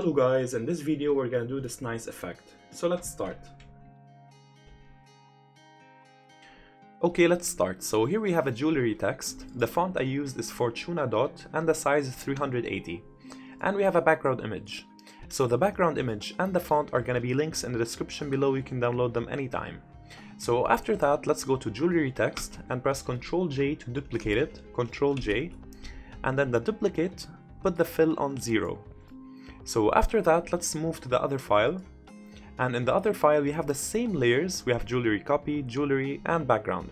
Hello guys, in this video we're gonna do this nice effect. So let's start. Okay, let's start. So here we have a jewelry text. The font I used is Fortuna Dot and the size is 380. And we have a background image. So the background image and the font are gonna be links in the description below, you can download them anytime. So after that, let's go to jewelry text and press Ctrl J to duplicate it, Ctrl J, and then the duplicate, put the fill on 0. So after that, let's move to the other file, and in the other file we have the same layers. We have jewelry copy, jewelry, and background.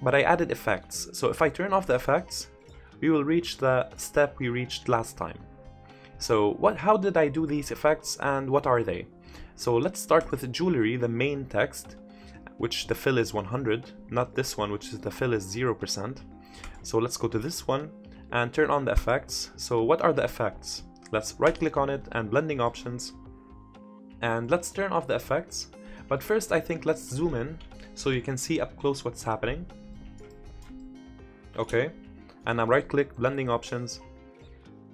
But I added effects. So if I turn off the effects, we will reach the step we reached last time. So how did I do these effects and what are they? So let's start with jewelry, the main text, which the fill is 100, not this one, which is the fill is 0%. So let's go to this one and turn on the effects. So what are the effects? Let's right click on it and blending options, and let's turn off the effects. But first I think let's zoom in so you can see up close what's happening. Okay, and I'm right click, blending options.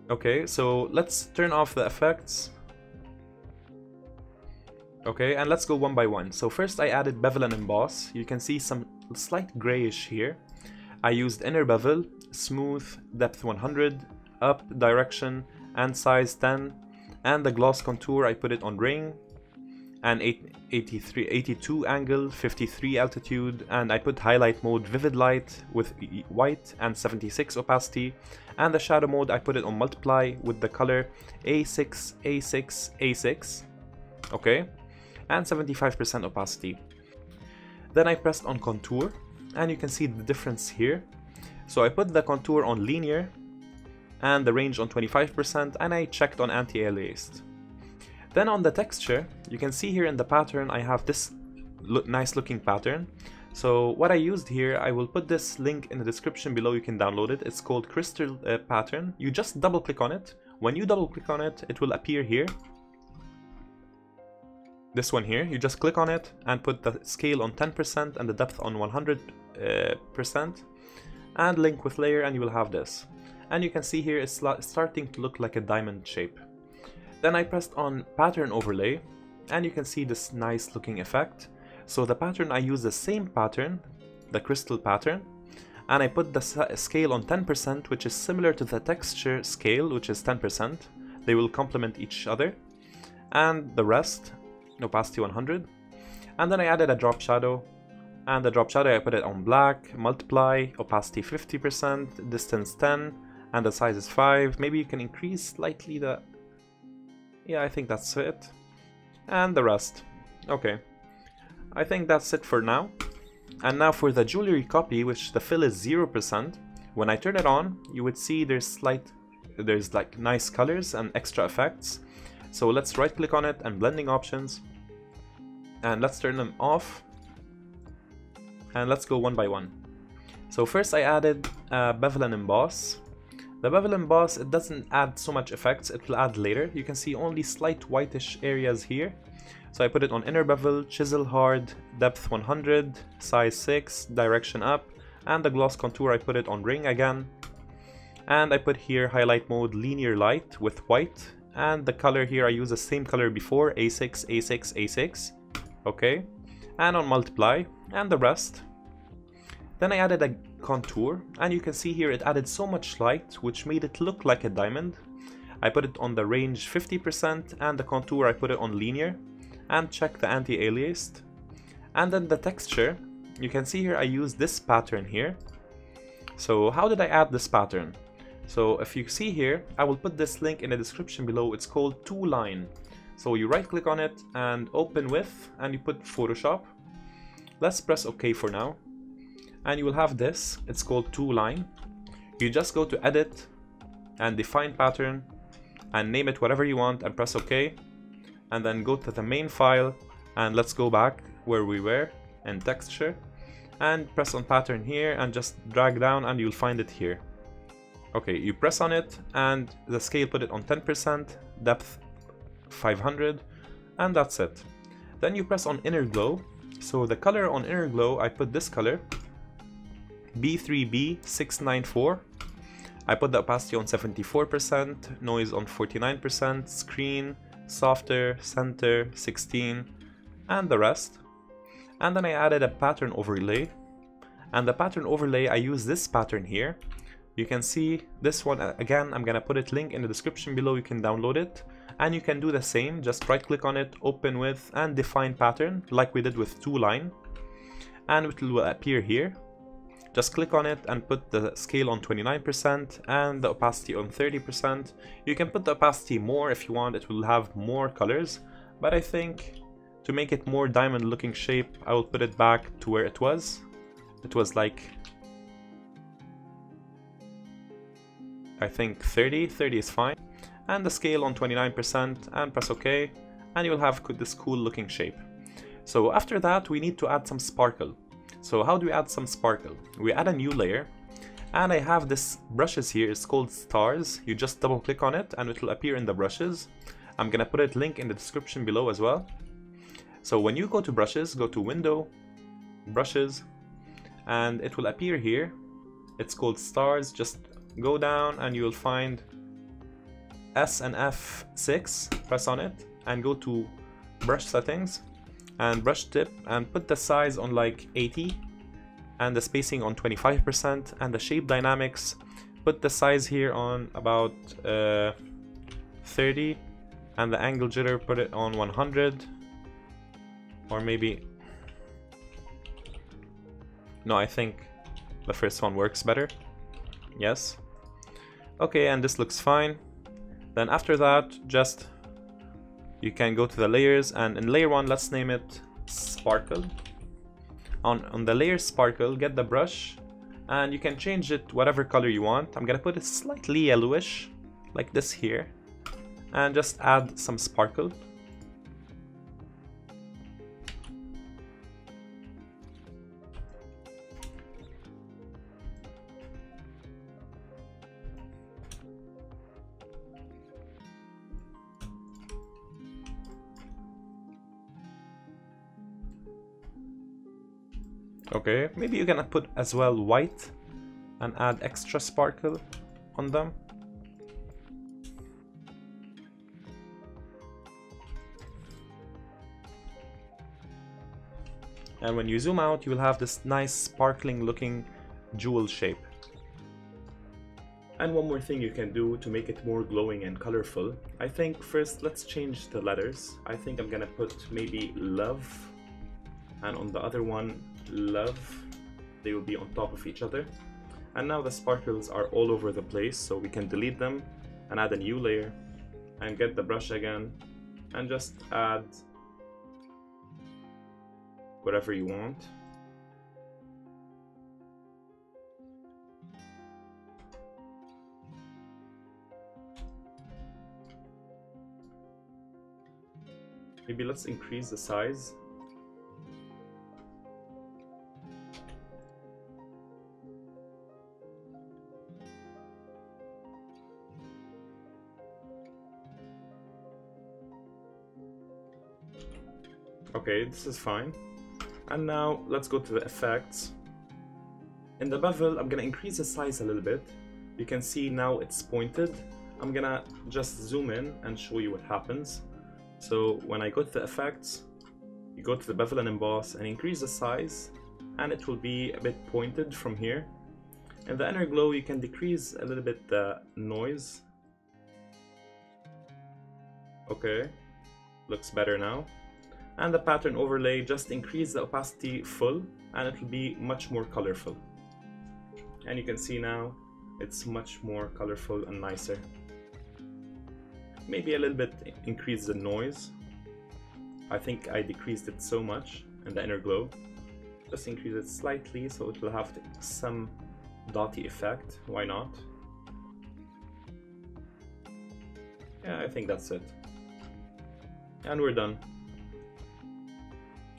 Okay, so let's turn off the effects. Okay, and let's go one by one. So first I added bevel and emboss. You can see some slight grayish here. I used inner bevel, smooth, depth 100, up, direction, and size 10, and the gloss contour I put it on ring, and 82 angle, 53 altitude, and I put highlight mode vivid light with white and 76 opacity, and the shadow mode I put it on multiply with the color A6, A6, A6, okay, and 75% opacity. Then I pressed on contour, and you can see the difference here. So I put the contour on linear, and the range on 25%, and I checked on anti-aliased. Then on the texture, you can see here in the pattern I have this nice looking pattern. So what I used here, I will put this link in the description below, you can download it. It's called Crystal Pattern. You just double click on it. When you double click on it, it will appear here. This one here, you just click on it and put the scale on 10% and the depth on 100% and link with layer, and you will have this. And you can see here it's starting to look like a diamond shape. Then I pressed on pattern overlay, and you can see this nice looking effect. So the pattern, I use the same pattern, the crystal pattern, and I put the scale on 10%, which is similar to the texture scale, which is 10%. They will complement each other. And the rest, opacity 100. And then I added a drop shadow. And the drop shadow I put it on black, multiply, opacity 50%, distance 10. And the size is 5. Maybe you can increase slightly the... Yeah, I think that's it. And the rest. Okay. I think that's it for now. And now for the jewelry copy, which the fill is 0%. When I turn it on, you would see there's like nice colors and extra effects. So let's right click on it and blending options. And let's turn them off. And let's go one by one. So first I added bevel and emboss. The bevel emboss, it doesn't add so much effects, it will add later. You can see only slight whitish areas here. So I put it on inner bevel, chisel hard, depth 100, size 6, direction up, and the gloss contour I put it on ring again. And I put here highlight mode linear light with white, and the color here I use the same color before, A6, A6, A6, okay. And on multiply, and the rest. Then I added a contour, and you can see here it added so much light which made it look like a diamond. I put it on the range 50%, and the contour I put it on linear, and check the anti-aliased. And then the texture, you can see here I use this pattern here. So how did I add this pattern? So if you see here, I will put this link in the description below. It's called Two Line. So you right click on it and open with, and you put Photoshop. Let's press OK for now. And you will have this, it's called Two Line. You just go to edit and define pattern and name it whatever you want and press OK, and then go to the main file, and let's go back where we were in texture and press on pattern here and just drag down, and you'll find it here. Okay, you press on it and the scale put it on 10%, depth 500, and that's it. Then you press on inner glow. So the color on inner glow, I put this color B3B694, I put the opacity on 74%, noise on 49%, screen, softer, center, 16, and the rest. And then I added a pattern overlay. And the pattern overlay, I use this pattern here. You can see this one, again, I'm gonna put it link in the description below, you can download it. And you can do the same, just right click on it, open with, and define pattern, like we did with Two Line. And it will appear here. Just click on it and put the scale on 29% and the opacity on 30%. You can put the opacity more if you want, it will have more colors. But I think to make it more diamond looking shape, I will put it back to where it was. It was like, I think 30 is fine. And the scale on 29% and press OK. And you'll have this cool looking shape. So after that, we need to add some sparkle. So how do we add some sparkle? We add a new layer. And I have this brushes here, it's called stars. You just double click on it and it will appear in the brushes. I'm gonna put it link in the description below as well. So when you go to brushes, go to window, brushes, and it will appear here. It's called stars. Just go down and you'll find S and F6, press on it and go to brush settings and brush tip and put the size on like 80 and the spacing on 25% and the shape dynamics, put the size here on about 30 and the angle jitter, put it on 100 or maybe, no, I think the first one works better. Yes. Okay, and this looks fine. Then after that, just you can go to the layers and in layer 1, let's name it sparkle. On the layer sparkle, get the brush and you can change it whatever color you want. I'm gonna put it slightly yellowish like this here and just add some sparkle. Okay, maybe you can put as well white and add extra sparkle on them. And when you zoom out, you will have this nice sparkling looking jewel shape. And one more thing you can do to make it more glowing and colorful. I think first let's change the letters. I think I'm gonna put maybe love and on the other one love, they will be on top of each other. And now the sparkles are all over the place, so we can delete them and add a new layer and get the brush again and just add whatever you want. Maybe let's increase the size. Okay, this is fine. And now let's go to the effects. In the bevel, I'm gonna increase the size a little bit. You can see now it's pointed. I'm gonna just zoom in and show you what happens. So when I go to the effects, you go to the bevel and emboss and increase the size and it will be a bit pointed from here. In the inner glow, you can decrease a little bit the noise. Okay, looks better now. And the pattern overlay, just increase the opacity full and it will be much more colorful. And you can see now it's much more colorful and nicer. Maybe a little bit increase the noise. I think I decreased it so much in the inner glow. Just increase it slightly so it will have some dotty effect. Why not? Yeah, I think that's it. And we're done.